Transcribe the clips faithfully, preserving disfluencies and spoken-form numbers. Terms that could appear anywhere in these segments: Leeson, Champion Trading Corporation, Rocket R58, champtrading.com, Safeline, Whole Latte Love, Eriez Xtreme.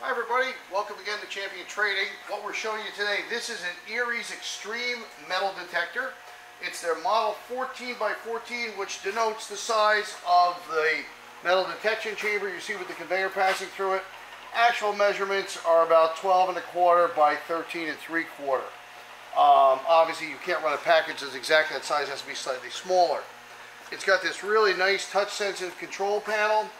Hi everybody, welcome again to Champion Trading. What we're showing you today, this is an Eriez Xtreme metal detector. It's their model fourteen by fourteen, which denotes the size of the metal detection chamber you see with the conveyor passing through it. Actual measurements are about twelve and a quarter by thirteen and three quarter. Um, obviously you can't run a package that's exactly that size, it has to be slightly smaller. It's got this really nice touch sensitive control panel.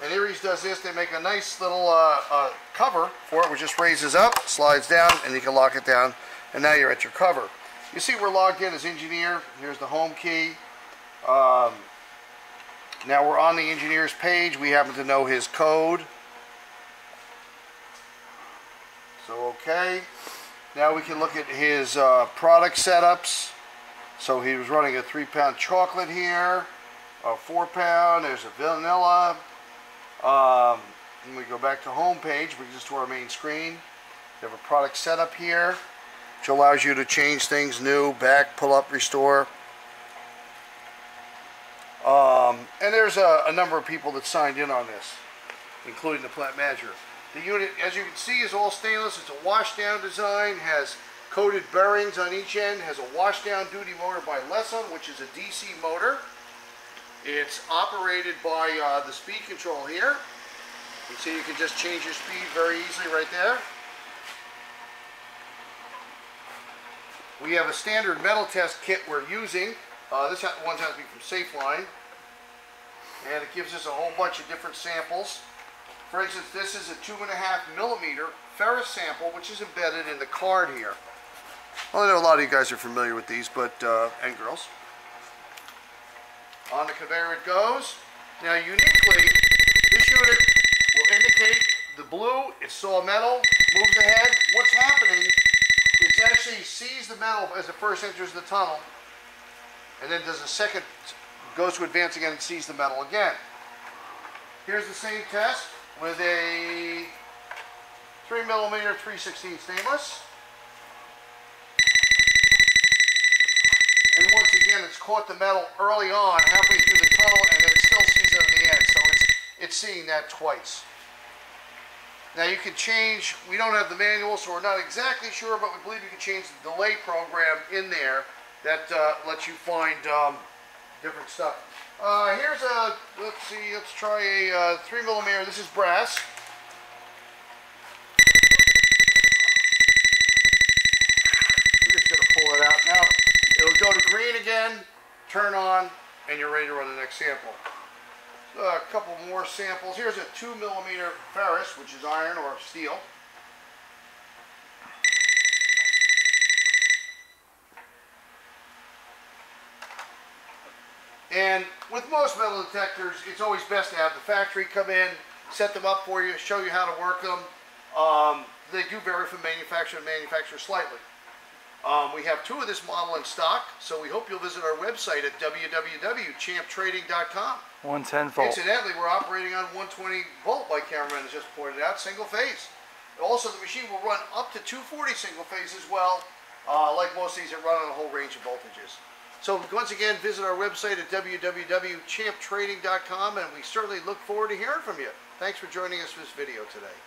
And Eriez does this, they make a nice little uh, uh, cover for it, which just raises up, slides down, and you can lock it down, and now you're at your cover. You see we're logged in as engineer, here's the home key. Um, now we're on the engineer's page, we happen to know his code. So okay, now we can look at his uh, product setups. So he was running a three pound chocolate here, a four pound, there's a vanilla. Um, when we go back to home page, we just to our main screen. We have a product setup here, which allows you to change things: new, back, pull up, restore. Um, and there's a, a number of people that signed in on this, including the plant manager. The unit, as you can see, is all stainless. It's a washdown design, has coated bearings on each end, has a washdown duty motor by Leeson, which is a D C motor. It's operated by uh, the speed control here. You see you can just change your speed very easily right there. We have a standard metal test kit we're using. Uh, this one has to be from Safeline. And it gives us a whole bunch of different samples. For instance, this is a two and a half millimeter ferrous sample, which is embedded in the card here. Well, I know a lot of you guys are familiar with these, but uh, and girls. On the conveyor it goes. Now uniquely, this unit will indicate the blue, it's saw metal, moves ahead. What's happening, it actually sees the metal as it first enters the tunnel, and then does a second, goes to advance again and sees the metal again. Here's the same test with a three millimeter three sixteenths stainless. And once again, it's caught the metal early on, halfway through the tunnel, and it still sees it in the end. So it's, it's seeing that twice. Now you can change, we don't have the manual, so we're not exactly sure, but we believe you can change the delay program in there that uh, lets you find um, different stuff. Uh, here's a, let's see, let's try a uh, three millimeter, this is brass. We're just gonna pull it out now. It'll go to green again, turn on, and you're ready to run the next sample. So a couple more samples. Here's a two millimeter ferrous, which is iron or steel. And with most metal detectors, it's always best to have the factory come in, set them up for you, show you how to work them. Um, they do vary from manufacturer to manufacturer slightly. Um, we have two of this model in stock, so we hope you'll visit our website at w w w dot champ trading dot com. one ten volt. Incidentally, we're operating on one twenty volt, like cameraman has just pointed out, single phase. Also, the machine will run up to two forty single phase as well. Uh, like most things, it runs on a whole range of voltages. So once again, visit our website at w w w dot champ trading dot com, and we certainly look forward to hearing from you. Thanks for joining us for this video today.